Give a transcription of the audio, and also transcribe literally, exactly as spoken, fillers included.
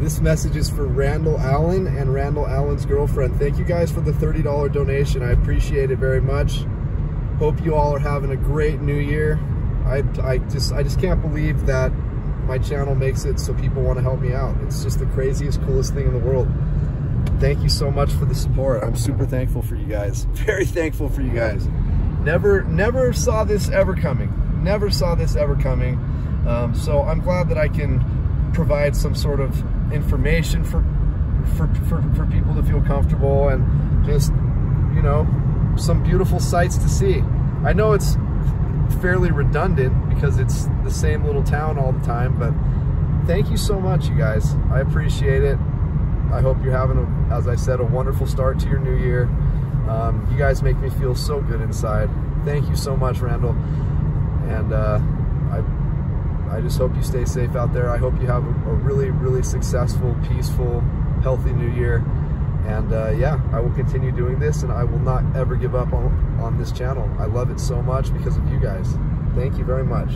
This message is for Randall Allen and Randall Allen's girlfriend. Thank you guys for the thirty dollar donation. I appreciate it very much. Hope you all are having a great new year. I, I just I just can't believe that my channel makes it so people want to help me out. It's just the craziest, coolest thing in the world. Thank you so much for the support. I'm super thankful for you guys. Very thankful for you guys. Never, never saw this ever coming. Never saw this ever coming. Um, so I'm glad that I can provide some sort of information for, for, for, for people to feel comfortable and just, you know, some beautiful sights to see. I know it's fairly redundant because it's the same little town all the time, but thank you so much, you guys. I appreciate it. I hope you're having, a, as I said, a wonderful start to your new year. Um, you guys make me feel so good inside. Thank you so much, Randall. And uh, I, I just hope you stay safe out there. I hope you have a, a really, really successful, peaceful, healthy new year. And uh, yeah, I will continue doing this, and I will not ever give up on, on this channel. I love it so much because of you guys. Thank you very much.